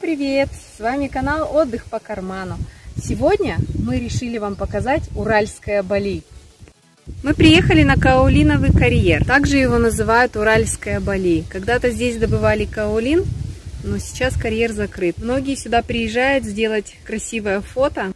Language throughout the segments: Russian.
привет! С вами канал Отдых по карману. Сегодня мы решили вам показать Уральское Бали. Мы приехали на Каолиновый карьер. Также его называют Уральское Бали. Когда-то здесь добывали каолин, но сейчас карьер закрыт. Многие сюда приезжают сделать красивое фото.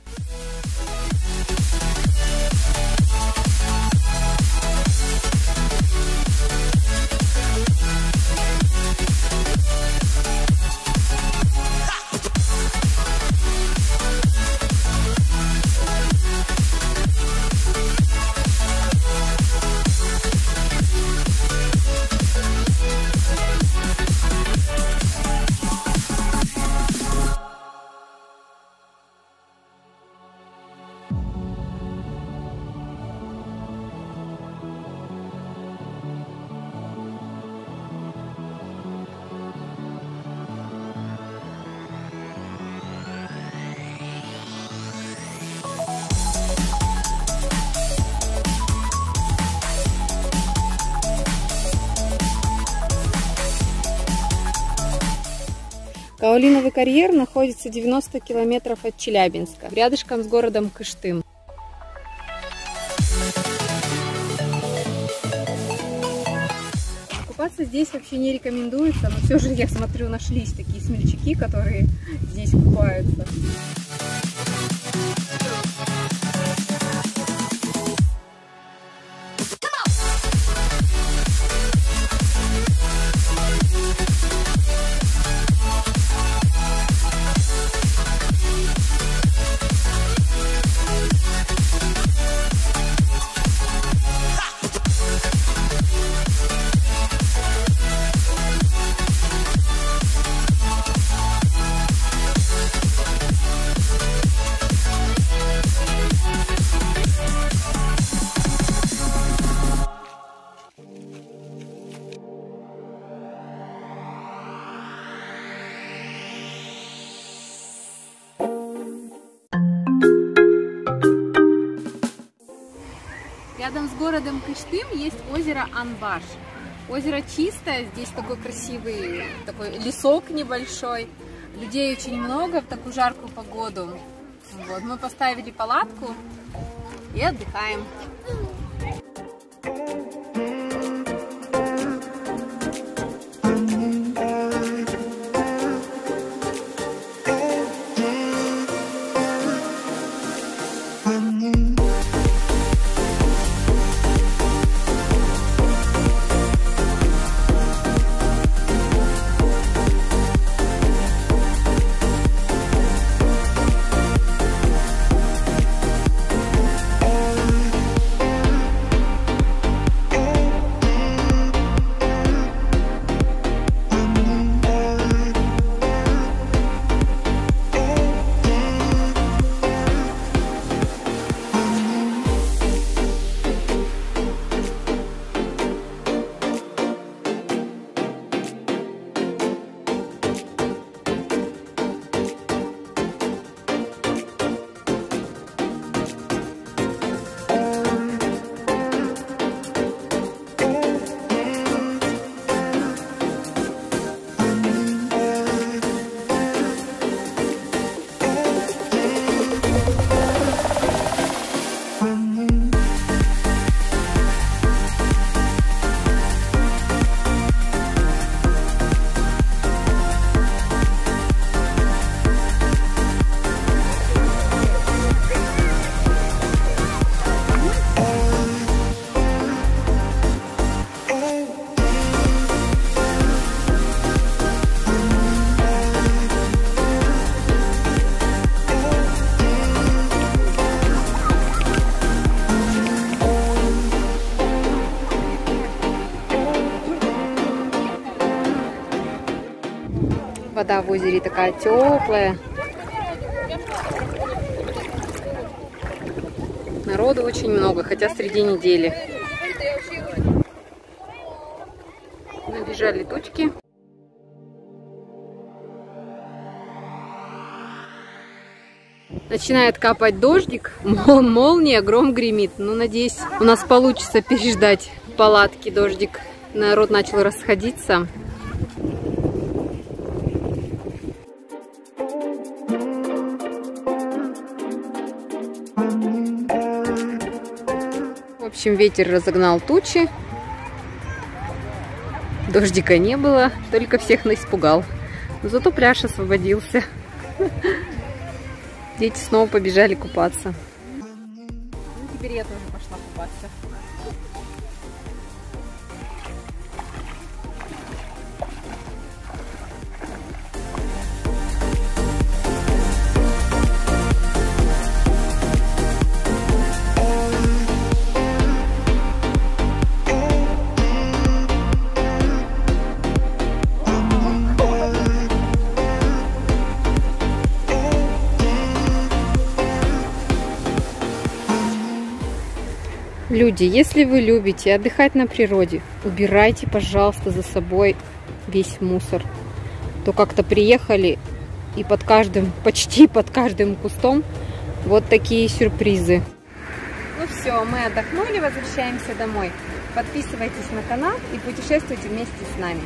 Каолиновый карьер находится 90 километров от Челябинска, рядышком с городом Кыштым. Купаться здесь вообще не рекомендуется, но все же, я смотрю, нашлись такие смельчаки, которые здесь купаются. Рядом с городом Кыштым есть озеро Анбаш. Озеро чистое, здесь такой красивый лесок небольшой. Людей очень много в такую жаркую погоду. Вот, мы поставили палатку и отдыхаем. Вода в озере такая теплая. Народу очень много, хотя среди недели. Набежали тучки. Начинает капать дождик, молния, гром гремит. Ну, надеюсь, у нас получится переждать палатки дождик. Народ начал расходиться. В общем, ветер разогнал тучи. Дождика не было, только всех наиспугал. Но зато пляж освободился. Дети снова побежали купаться. Ну, теперь я тоже пошла купаться. Люди, если вы любите отдыхать на природе, убирайте, пожалуйста, за собой весь мусор. То как-то приехали и под каждым, почти под каждым кустом вот такие сюрпризы. Ну все, мы отдохнули, возвращаемся домой. Подписывайтесь на канал и путешествуйте вместе с нами.